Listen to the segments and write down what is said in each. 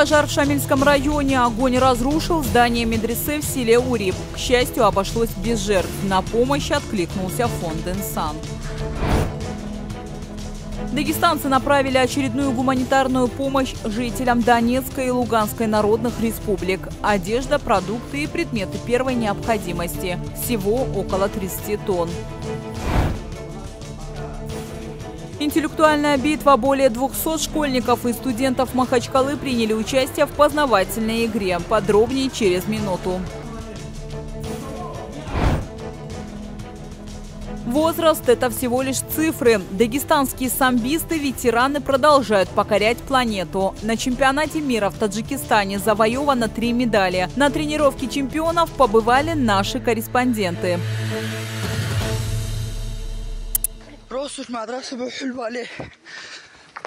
пожар в Шамильском районе. Огонь разрушил здание медресе в селе Уриб. К счастью, обошлось без жертв. На помощь откликнулся фонд «Инсан». Дагестанцы направили очередную гуманитарную помощь жителям Донецкой и Луганской народных республик. Одежда, продукты и предметы первой необходимости. Всего около 30 тонн. Интеллектуальная битва. Более 200 школьников и студентов Махачкалы приняли участие в познавательной игре. Подробнее через минуту. Возраст – это всего лишь цифры. Дагестанские самбисты-ветераны продолжают покорять планету. На чемпионате мира в Таджикистане завоевано 3 медали. На тренировке чемпионов побывали наши корреспонденты.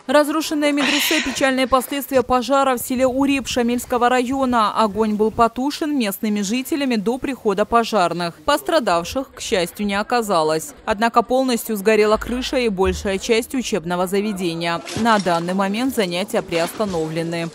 Разрушенное медресе – печальные последствия пожара в селе Уриб Шамильского района. Огонь был потушен местными жителями до прихода пожарных. Пострадавших, к счастью, не оказалось. Однако полностью сгорела крыша и большая часть учебного заведения. На данный момент занятия приостановлены.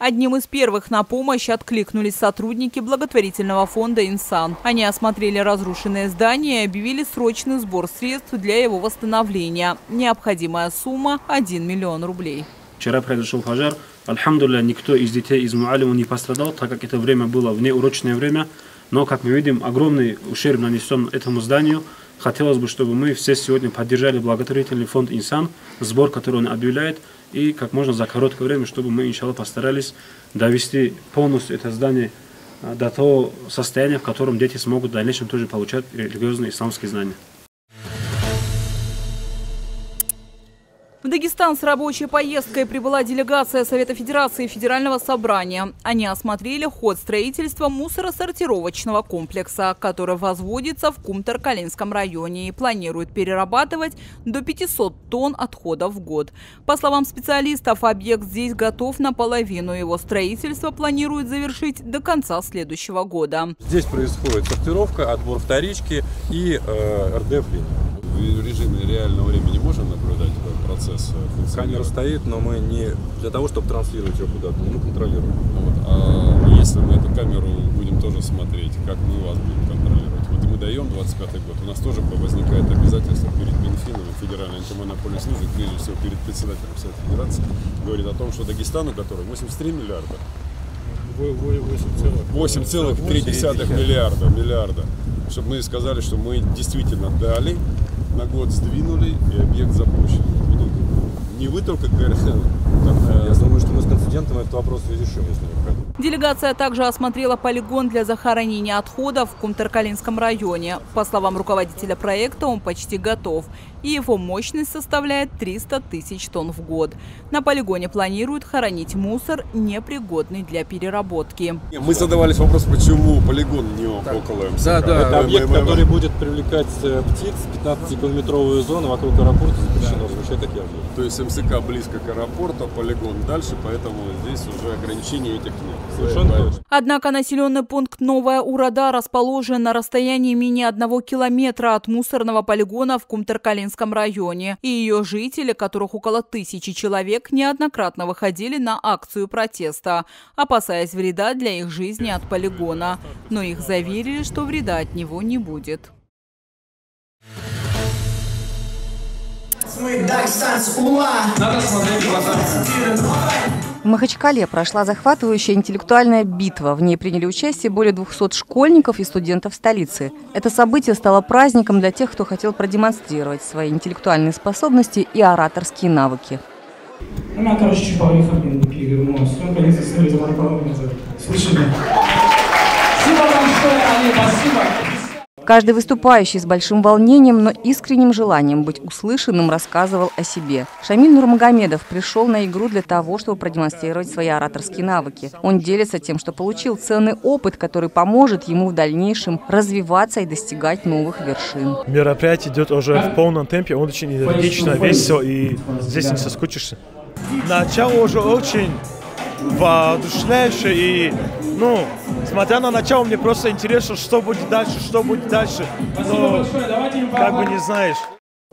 Одним из первых на помощь откликнулись сотрудники благотворительного фонда «Инсан». Они осмотрели разрушенное здание и объявили срочный сбор средств для его восстановления. Необходимая сумма – 1 миллион рублей. Вчера произошел пожар. Альхамдулилля, никто из детей из Муалиму не пострадал, так как это время было внеурочное время. Но, как мы видим, огромный ущерб нанесен этому зданию. Хотелось бы, чтобы мы все сегодня поддержали благотворительный фонд «Инсан», сбор, который он объявляет, и как можно за короткое время, чтобы мы, иншалла, постарались довести полностью это здание до того состояния, в котором дети смогут в дальнейшем тоже получать религиозные исламские знания. В Дагестан с рабочей поездкой прибыла делегация Совета Федерации и Федерального собрания. Они осмотрели ход строительства мусоросортировочного комплекса, который возводится в Кумторкалинском районе и планирует перерабатывать до 500 тонн отходов в год. По словам специалистов, объект здесь готов наполовину. Его строительство планируют завершить до конца следующего года. Здесь происходит сортировка, отбор вторички и РДФ-линия. В режиме реального времени можем наблюдать процесс функционирования? Камера стоит, но мы не для того, чтобы транслировать ее куда-то, мы контролируем. Вот. А если мы эту камеру будем тоже смотреть, как мы вас будем контролировать? Вот мы даем 25-й год, у нас тоже возникает обязательство перед Минфином и Федеральной антимонопольной службой, прежде всего перед председателем Совета Федерации, говорит о том, что Дагестану, который 83 миллиарда, 8,3 миллиарда, чтобы мы сказали, что мы действительно дали, на год сдвинули и объект запущен. Не вы только говорите, я думаю, что мы с концидентом этот вопрос разрешим, если необходимо. Делегация также осмотрела полигон для захоронения отходов в Кумторкалинском районе. По словам руководителя проекта, он почти готов. И его мощность составляет 300 тысяч тонн в год. На полигоне планируют хоронить мусор, непригодный для переработки. Мы задавались вопросом, почему полигон не около МСК. Это объект, который будет привлекать птиц. 15-километровую зону вокруг аэропорта запрещено. Звучит такие объекты. То есть МСК близко к аэропорту, полигон дальше, поэтому здесь уже ограничений этих нет. Однако населенный пункт Новая Урода расположен на расстоянии менее 1 километра от мусорного полигона в Кумторкалинском районе. И ее жители, которых около 1000 человек, неоднократно выходили на акцию протеста, опасаясь вреда для их жизни от полигона. Но их заверили, что вреда от него не будет. В Махачкале прошла захватывающая интеллектуальная битва. В ней приняли участие более 200 школьников и студентов столицы. Это событие стало праздником для тех, кто хотел продемонстрировать свои интеллектуальные способности и ораторские навыки. Каждый выступающий с большим волнением, но искренним желанием быть услышанным рассказывал о себе. Шамиль Нурмагомедов пришел на игру для того, чтобы продемонстрировать свои ораторские навыки. Он делится тем, что получил ценный опыт, который поможет ему в дальнейшем развиваться и достигать новых вершин. Мероприятие идет уже в полном темпе, он очень энергично, весело, и здесь не соскучишься. Начало уже очень воодушевляющее. И, ну, смотря на начало, мне просто интересно, что будет дальше. Но как бы не знаешь.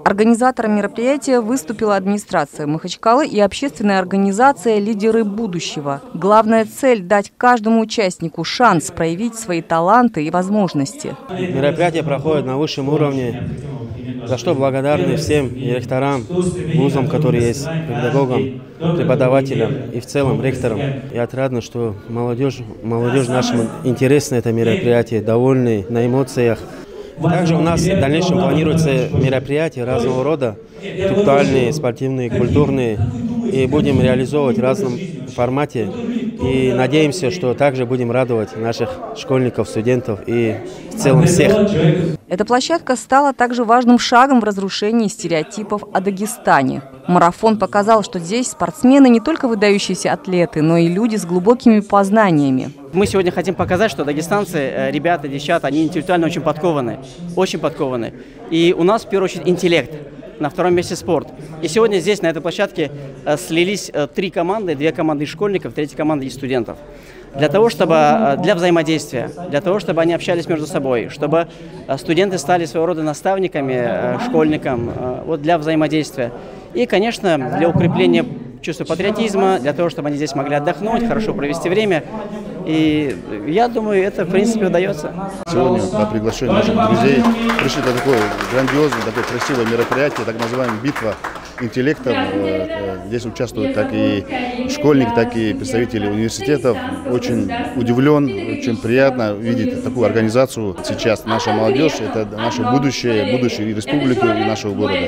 Организатором мероприятия выступила администрация Махачкалы и общественная организация «Лидеры будущего». Главная цель – дать каждому участнику шанс проявить свои таланты и возможности. Мероприятие проходит на высшем уровне, за что благодарны всем ректорам, вузам, которые есть, педагогам, преподавателям и в целом ректорам. Я отрадно, что молодежь нашим интересно это мероприятие, довольны, на эмоциях. Также у нас в дальнейшем планируются мероприятия разного рода, интеллектуальные, спортивные, культурные. И будем реализовывать в разном формате. И надеемся, что также будем радовать наших школьников, студентов и в целом всех. Эта площадка стала также важным шагом в разрушении стереотипов о Дагестане. Марафон показал, что здесь спортсмены не только выдающиеся атлеты, но и люди с глубокими познаниями. Мы сегодня хотим показать, что дагестанцы, ребята, девчата, они интеллектуально очень подкованы. Очень подкованы. И у нас в первую очередь интеллект. На втором месте спорт. И сегодня здесь, на этой площадке, слились три команды. Две команды из школьников, третья команда из студентов. Для того, чтобы, для взаимодействия, для того, чтобы они общались между собой, чтобы студенты стали своего рода наставниками, школьникам, вот для взаимодействия. И, конечно, для укрепления чувства патриотизма, для того, чтобы они здесь могли отдохнуть, хорошо провести время. И я думаю, это, в принципе, удается. Сегодня по приглашению наших друзей пришли на такое грандиозное, такое красивое мероприятие, так называемая битва интеллектов. Здесь участвуют как и школьники, так и представители университетов. Очень удивлен, очень приятно видеть такую организацию. Сейчас наша молодежь – это наше будущее, будущее и республики, и нашего города.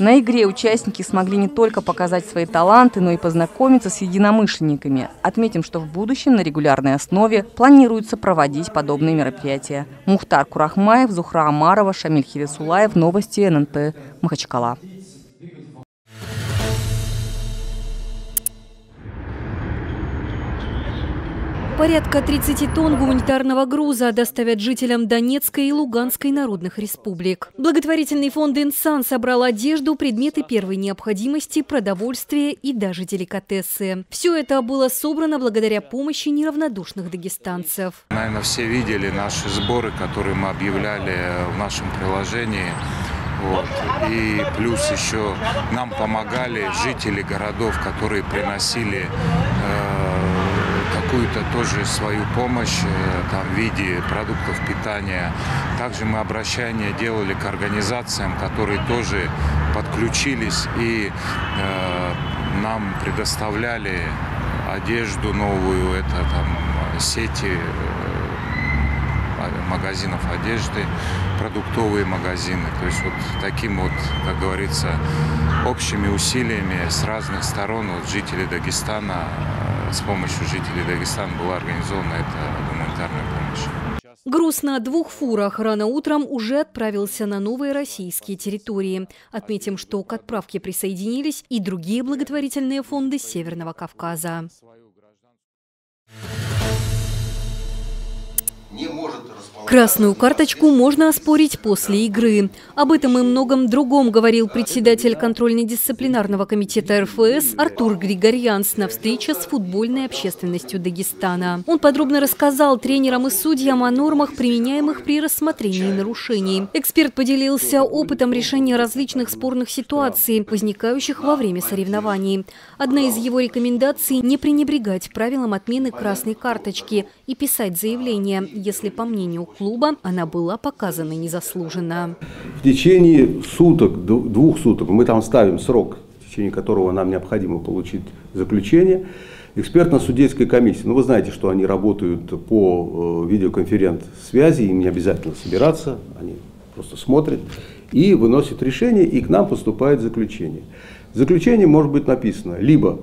На игре участники смогли не только показать свои таланты, но и познакомиться с единомышленниками. Отметим, что в будущем на регулярной основе планируется проводить подобные мероприятия. Мухтар Курахмаев, Зухра Амарова, Шамиль Хивисулаев. Новости ННТ. Махачкала. Порядка 30 тонн гуманитарного груза доставят жителям Донецкой и Луганской народных республик. Благотворительный фонд «Инсан» собрал одежду, предметы первой необходимости, продовольствие и даже деликатесы. Все это было собрано благодаря помощи неравнодушных дагестанцев. Наверное, все видели наши сборы, которые мы объявляли в нашем приложении. Вот. И плюс еще нам помогали жители городов, которые приносили какую-то тоже свою помощь там, в виде продуктов питания. Также мы обращение делали к организациям, которые тоже подключились и нам предоставляли одежду новую, это там сети магазинов одежды, продуктовые магазины. То есть вот таким вот, как говорится, общими усилиями с разных сторон вот, жители Дагестана. С помощью жителей Дагестана была организована эта гуманитарная помощь. Груз на двух фурах рано утром уже отправился на новые российские территории. Отметим, что к отправке присоединились и другие благотворительные фонды Северного Кавказа. Красную карточку можно оспорить после игры. Об этом и многом другом говорил председатель контрольно-дисциплинарного комитета РФС Артур Григорьянц на встрече с футбольной общественностью Дагестана. Он подробно рассказал тренерам и судьям о нормах, применяемых при рассмотрении нарушений. Эксперт поделился опытом решения различных спорных ситуаций, возникающих во время соревнований. Одна из его рекомендаций – не пренебрегать правилам отмены красной карточки и писать заявление, если, по мнению клуба, она была показана незаслуженно. В течение суток, 2 суток, мы там ставим срок, в течение которого нам необходимо получить заключение, экспертно-судейской комиссии. Ну, вы знаете, что они работают по видеоконференц-связи, им не обязательно собираться, они просто смотрят и выносят решение, и к нам поступает заключение. В заключении может быть написано, либо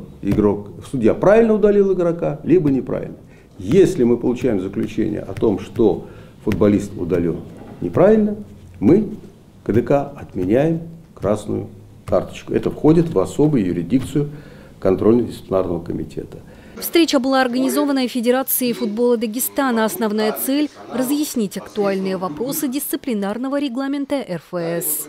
судья правильно удалил игрока, либо неправильно. Если мы получаем заключение о том, что футболист удален неправильно, мы КДК отменяем красную карточку. Это входит в особую юрисдикцию контрольно-дисциплинарного комитета. Встреча была организована Федерацией футбола Дагестана. Основная цель – разъяснить актуальные вопросы дисциплинарного регламента РФС.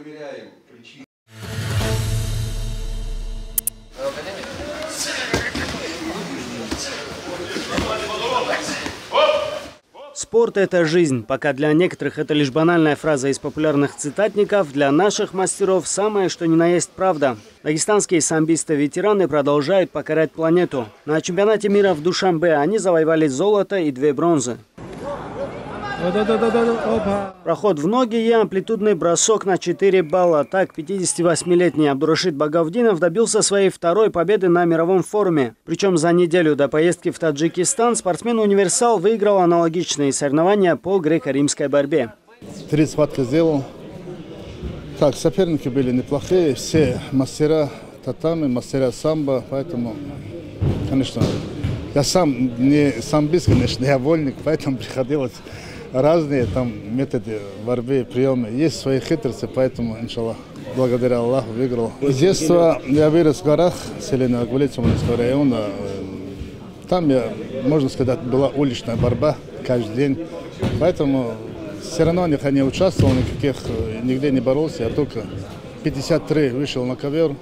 Спорт – это жизнь. Пока для некоторых это лишь банальная фраза из популярных цитатников, для наших мастеров самое что ни на есть правда. Дагестанские самбисты-ветераны продолжают покорять планету. На чемпионате мира в Душанбе они завоевали золото и 2 бронзы. Проход в ноги и амплитудный бросок на 4 балла. Так 58-летний Абдурашит Багавдинов добился своей 2-й победы на мировом форуме. Причем за неделю до поездки в Таджикистан спортсмен «Универсал» выиграл аналогичные соревнования по греко-римской борьбе. 3 схватки сделал. Так, соперники были неплохие. Все мастера татами, мастера самбо. Поэтому, конечно, я сам не самбист, конечно, я вольник, поэтому приходилось... Разные там методы борьбы, приемы. Есть свои хитросы, поэтому, иншаллах, благодаря Аллаху выиграл. С детства я вырос в горах, селение Агулиц-Малинского района. Там, можно сказать, была уличная борьба каждый день. Поэтому все равно я не участвовал, никаких, нигде не боролся. Я только 53 вышел на ковер.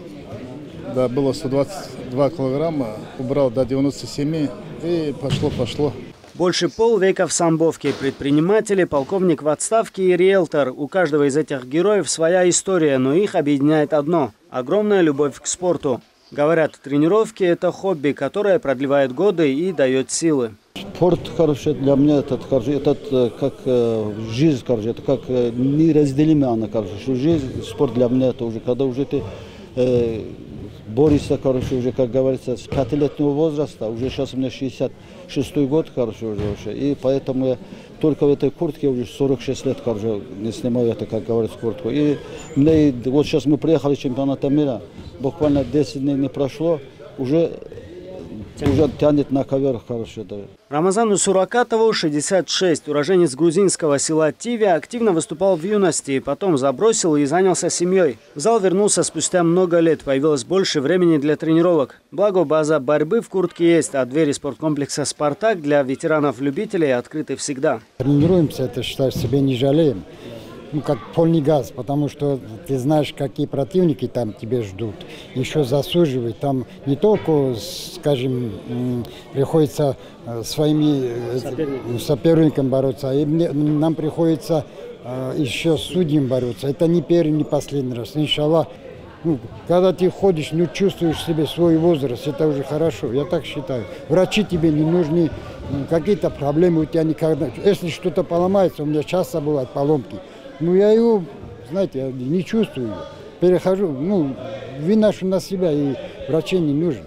Да, было 122 килограмма, убрал до 97 и пошло-пошло. Больше полвека в самбовке. Предприниматели, полковник в отставке и риэлтор. У каждого из этих героев своя история, но их объединяет одно – огромная любовь к спорту. Говорят, тренировки – это хобби, которое продлевает годы и дает силы. Спорт хороший для меня, это как жизнь, это как неразделимая она, жизнь, спорт для меня это уже, когда уже ты... Борешься, уже, как говорится, с 5-летнего возраста, уже сейчас у меня 66-й год, уже. И поэтому я только в этой куртке уже 46 лет, не снимаю это, как говорится, куртку. И мне, вот сейчас мы приехали с чемпионата мира, буквально 10 дней не прошло, уже тянет на ковер, да. Рамазану Суракатову 66. Уроженец грузинского села Тиви активно выступал в юности, потом забросил и занялся семьей. В зал вернулся спустя много лет, появилось больше времени для тренировок. Благо, база борьбы в куртке есть, а двери спорткомплекса «Спартак» для ветеранов-любителей открыты всегда. Тренируемся, это, считаешь, себе не жалеем. Ну, как полный газ, потому что ты знаешь, какие противники там тебе ждут, еще заслуживают. Там не только, скажем, приходится своими соперниками бороться, а нам приходится еще с судьями бороться. Это не первый, не последний раз. Иншаллах, когда ты ходишь, чувствуешь себе свой возраст, это уже хорошо, я так считаю. Врачи тебе не нужны, какие-то проблемы у тебя никогда. Если что-то поломается, у меня часто бывают поломки. Я его, знаете, не чувствую. Перехожу, виношу на себя, и врачей не нужен.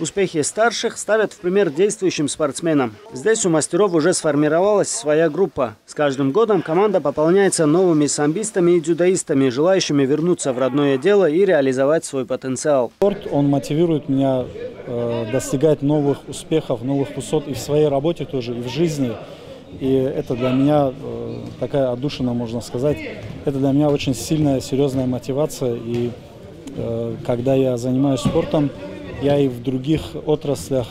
Успехи старших ставят в пример действующим спортсменам. Здесь у мастеров уже сформировалась своя группа. С каждым годом команда пополняется новыми самбистами и дзюдоистами, желающими вернуться в родное дело и реализовать свой потенциал. Спорт, он мотивирует меня достигать новых успехов, новых высот и в своей работе тоже, и в жизни. И это для меня такая отдушина, можно сказать. Это для меня очень сильная, серьезная мотивация. И когда я занимаюсь спортом, я и в других отраслях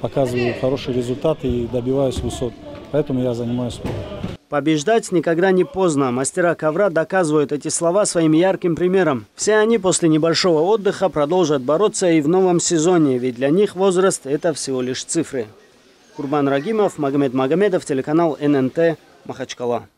показываю хорошие результаты и добиваюсь высот. Поэтому я занимаюсь спортом. Побеждать никогда не поздно. Мастера ковра доказывают эти слова своим ярким примером. Все они после небольшого отдыха продолжат бороться и в новом сезоне, ведь для них возраст – это всего лишь цифры. Курбан Рагимов, Магомед Магомедов, телеканал ННТ, Махачкала.